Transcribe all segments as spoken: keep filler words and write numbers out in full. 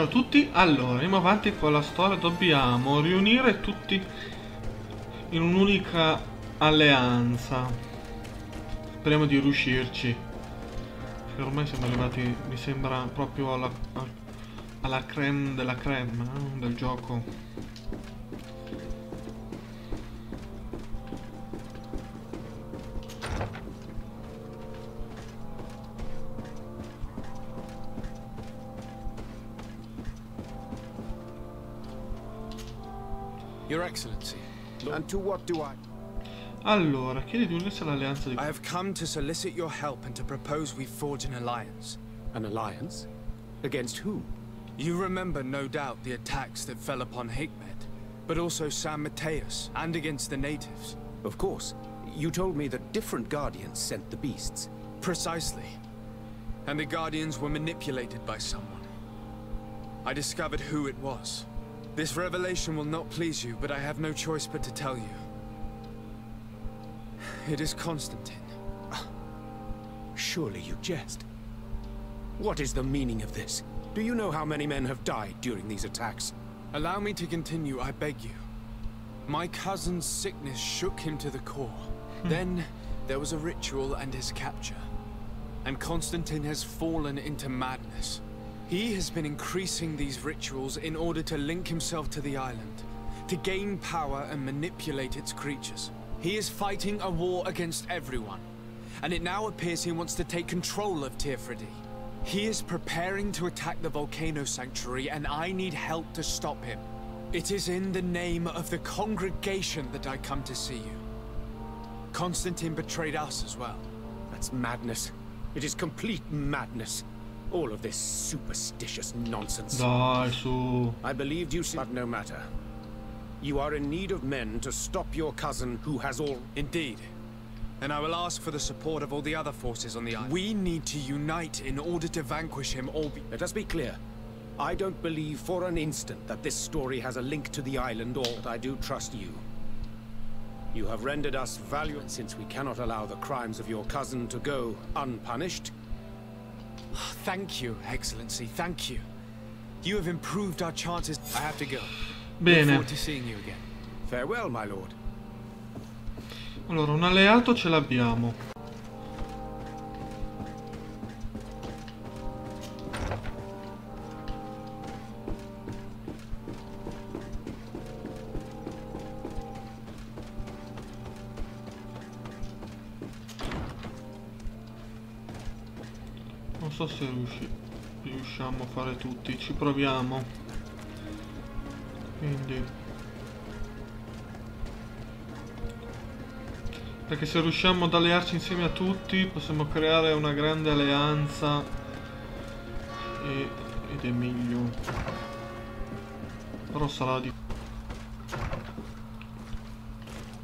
Ciao a tutti, allora andiamo avanti con la storia, dobbiamo riunire tutti in un'unica alleanza. Speriamo di riuscirci. Perché ormai siamo arrivati, mi sembra, proprio alla, alla creme della creme eh, del gioco. Your Excellency. And to what do I? Allora, chiedi di unirsi all'alleanza di... I have come to solicit your help and to propose we forge an alliance. An alliance? Against whom? You remember, no doubt, the attacks that fell upon Hikmet, but also San Matheus, and against the natives. Of course. You told me that different guardians sent the beasts. Precisely. And the guardians were manipulated by someone. I discovered who it was. This revelation will not please you, but I have no choice but to tell you. It is Constantine. Surely you jest. What is the meaning of this? Do you know how many men have died during these attacks? Allow me to continue, I beg you. My cousin's sickness shook him to the core. Then there was a ritual and his capture. And Constantine has fallen into madness. He has been increasing these rituals in order to link himself to the island, to gain power and manipulate its creatures. He is fighting a war against everyone, and it now appears he wants to take control of Téir Fradí. He is preparing to attack the Volcano Sanctuary, and I need help to stop him. It is in the name of the congregation that I come to see you. Constantine betrayed us as well. That's madness. It is complete madness. All of this superstitious nonsense. I believed you, but no matter. You are in need of men to stop your cousin who has all... Indeed. And I will ask for the support of all the other forces on the island. We need to unite in order to vanquish him or be... Let us be clear. I don't believe for an instant that this story has a link to the island or... But I do trust you. You have rendered us valuable since we cannot allow the crimes of your cousin to go unpunished. Thank you, Excellency, thank you. You have improved our chances. I have to go. Bene. Look forward to seeing you again. Farewell, my lord. Allora, un alleato ce l'abbiamo. Non so se riusci riusciamo a fare tutti, ci proviamo. Quindi, perché se riusciamo ad allearci insieme a tutti possiamo creare una grande alleanza e, ed è meglio. Però sarà di...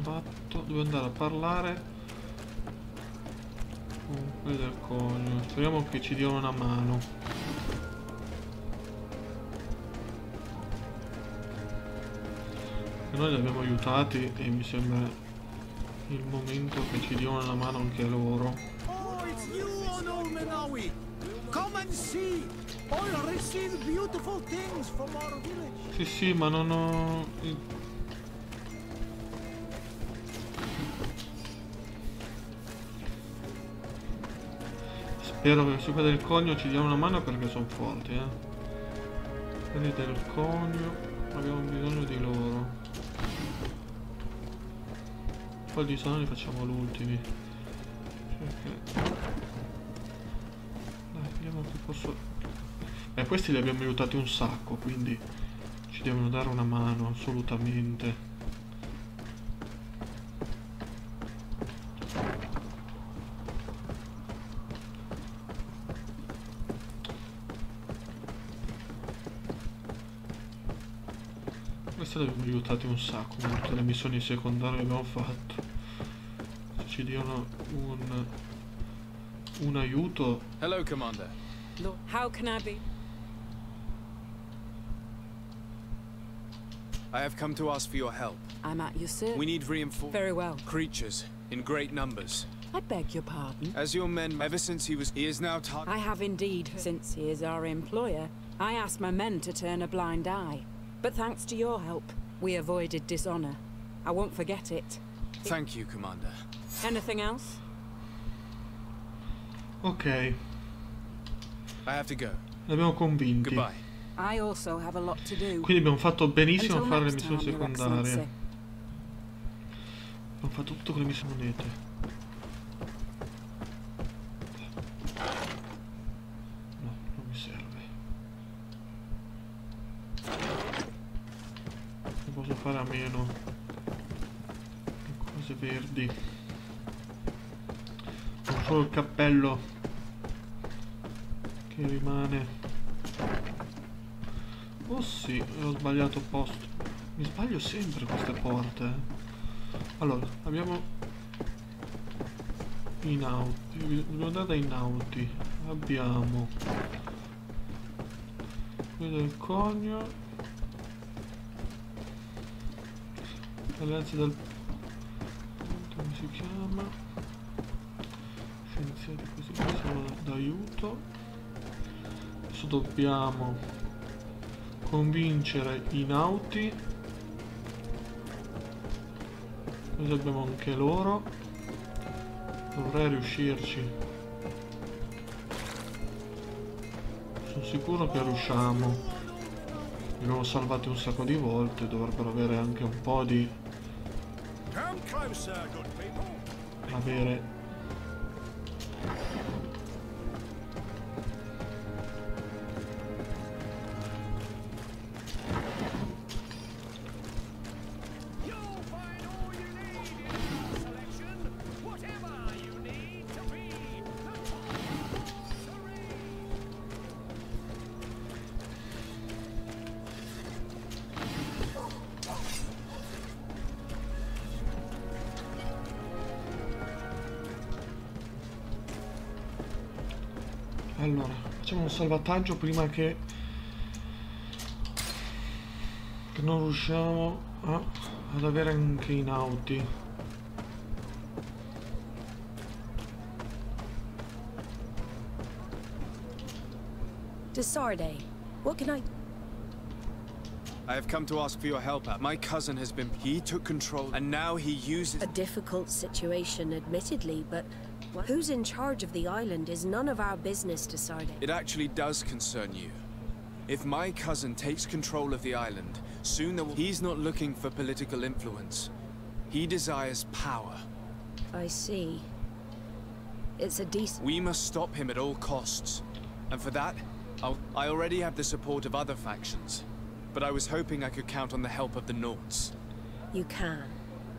Fatto, devo andare a parlare. Quello del cogno, speriamo che ci diano una mano. E noi li abbiamo aiutati e mi sembra il momento che ci diano una mano anche loro. Oh, it's you on old Manawi! Come and see! All receive beautiful things from our village! Sì sì, ma non ho... Spero che super del cogno ci dia una mano perché sono forti, eh. Quelli del cogno abbiamo bisogno di loro. Poi di sono li facciamo l'ultimi. Perché... Dai, vediamo che posso... Beh, questi li abbiamo aiutati un sacco, quindi ci devono dare una mano, assolutamente. Abbiamo aiutato un sacco con tutte le missioni secondarie che abbiamo fatto. Se ci diano un un aiuto. Hello, Commander. How can I be? I have come to ask for your help. I'm at your service. We need reinforcements. Very well. Creatures in great numbers. I beg your pardon. As your men, ever since he was, he is now. I have indeed, since he is our employer. I asked my men to turn a blind eye, but thanks to your help, we avoided dishonor. I won't forget it. Thank you, Commander. Anything else? Okay. I have to go. L'abbiamo convinti. Goodbye. I also have a lot to do. Quindi abbiamo fatto benissimo a fare le missioni secondarie. Abbiamo fatto tutto con le missioni monete. Fare a meno cose verdi, non solo il cappello che rimane. Oh sì, ho sbagliato posto, mi sbaglio sempre queste porte. Allora abbiamo i nauti, dobbiamo andare dai nauti. Abbiamo quello del cogno, alleanza del... come si chiama? Scienziati, così che sono d'aiuto. Adesso dobbiamo convincere i nauti, così abbiamo anche loro. Dovrei riuscirci. Sono sicuro che riusciamo. Li abbiamo salvati un sacco di volte, dovrebbero avere anche un po' di... avere Allora, facciamo un salvataggio prima che, che non riusciamo a, ad avere anche i nauti. De Sardet, what can I... I have come to ask for your help. My cousin has been... He took control and now he uses... A difficult situation, admittedly, but... What? Who's in charge of the island is none of our business, De Sardet. It actually does concern you. If my cousin takes control of the island, soon there will... He's not looking for political influence. He desires power. I see. It's a decent... We must stop him at all costs. And for that, I'll... I already have the support of other factions. But I was hoping I could count on the help of the Nords. You can.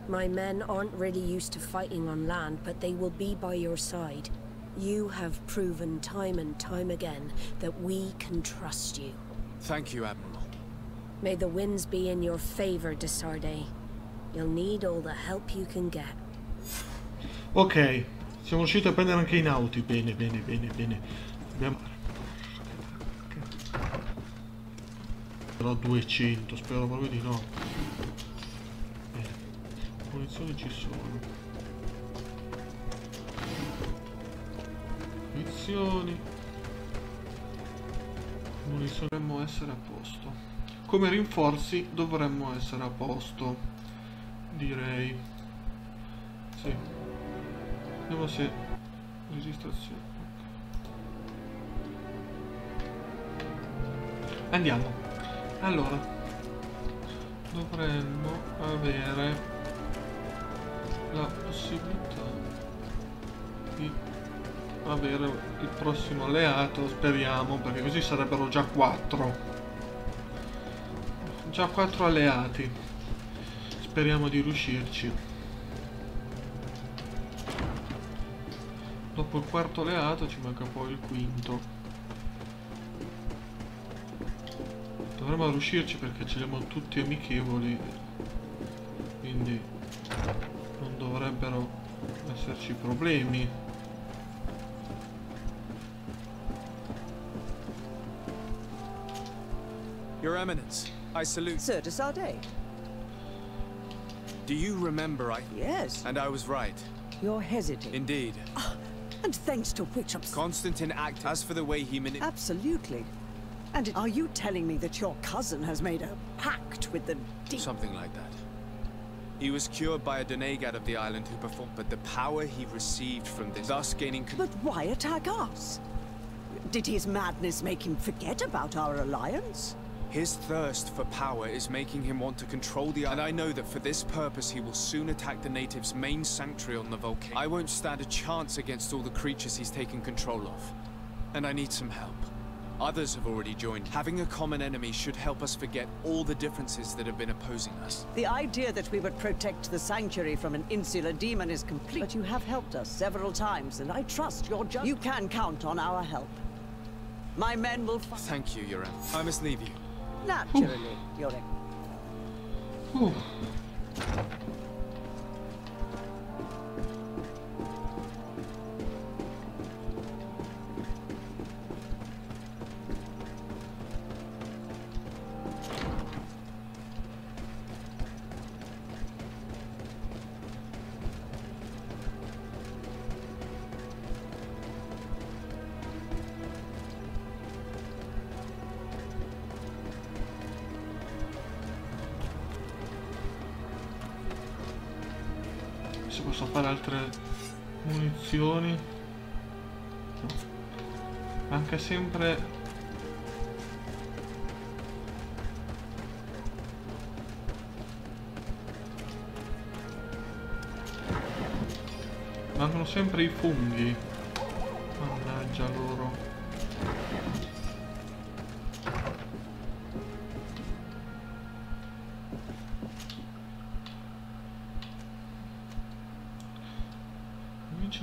My men aren't really used to fighting on land, but they will be by your side. You have proven time and time again that we can trust you. Thank you, Admiral. May the winds be in your favor, De Sardet. You'll need all the help you can get. Ok, siamo riusciti a prendere anche i nauti. Bene, bene, bene, bene. Abbiamo... Però duecento, spero proprio di no. Munizioni ci sono. Munizioni. Munizioni. Dovremmo essere a posto. Come rinforzi dovremmo essere a posto, direi. Sì. Vediamo se... registrazione. Andiamo. Allora. Dovremmo avere... la possibilità di avere il prossimo alleato, speriamo, perché così sarebbero già quattro. Già quattro alleati. Speriamo di riuscirci. Dopo il quarto alleato ci manca poi il quinto. Dovremmo riuscirci perché ce li abbiamo tutti amichevoli. Quindi... dovrebbero esserci problemi. Your Eminence, I salute Sir De Sardet. Do you remember I... Yes. And I was right. You're hesitant. Indeed. Oh, and thanks to which... Constantine act as for the way he... Absolutely. And it, are you telling me that your cousin has made a pact with the deep? Something like that. He was cured by a Denegad of the island who performed, but the power he received from this, thus gaining... But why attack us? Did his madness make him forget about our alliance? His thirst for power is making him want to control the island. And I know that for this purpose he will soon attack the natives' main sanctuary on the volcano. I won't stand a chance against all the creatures he's taken control of. And I need some help. Others have already joined. Having a common enemy should help us forget all the differences that have been opposing us. The idea that we would protect the sanctuary from an insular demon is complete. But you have helped us several times, and I trust your judgment. You can count on our help. My men will find... Thank you, Yoren. I must leave you. Naturally, Yoren. Oh. Si possono fare altre munizioni, no. Manca sempre mancano sempre i funghi, mannaggia loro.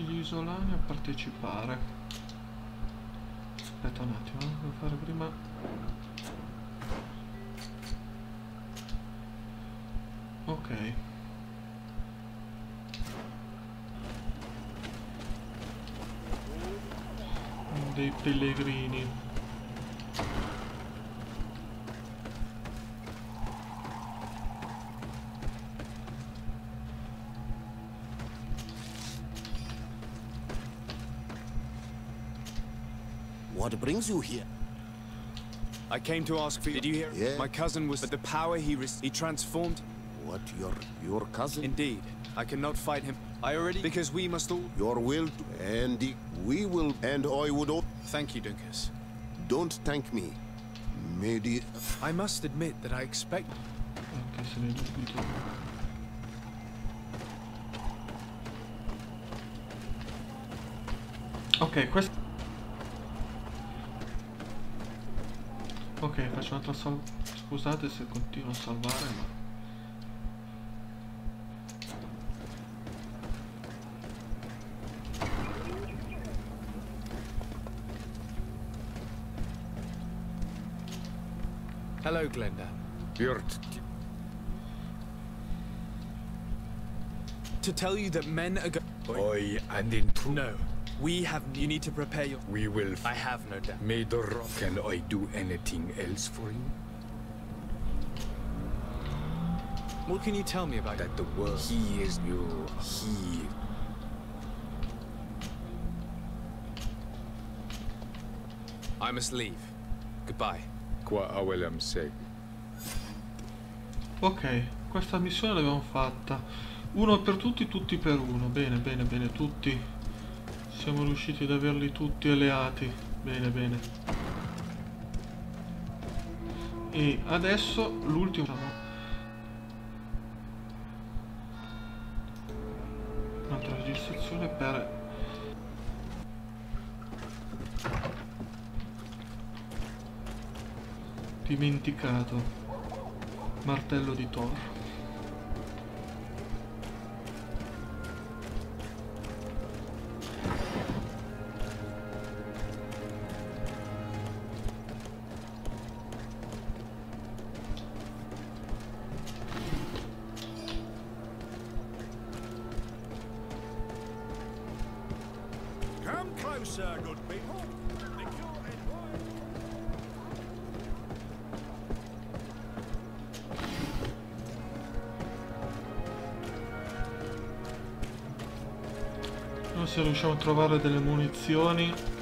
Isolani a partecipare. Aspetta un attimo, devo fare prima. Ok. Dei pellegrini. What brings you here? I came to ask for you. Did you hear? Yeah. My cousin was... But the power he received... He transformed... What? Your... Your cousin? Indeed. I cannot fight him. I already... Because we must all... Your will... To, and the, we will... And I would all... Thank you, Duncas. Don't thank me. Maybe... I must admit that I expect... Okay, so okay question... Ok, faccio un'altra sal... Scusate se continuo a salvare, ma... Hello, Glenda. You're... To tell you that men are going... Oi, and in truth... No. We have... You need to prepare your... We will... I have no doubt. Major, can I do anything else for you? What can you tell me about... That the world... He is new. He... I must leave. Goodbye. Qua awelem seg. Ok, questa missione l'abbiamo fatta. Uno per tutti, tutti per uno. Bene, bene, bene, tutti... Siamo riusciti ad averli tutti alleati. Bene, bene. E adesso l'ultimo. Un'altra registrazione per... Dimenticato. Martello di Thor. Se riusciamo a trovare delle munizioni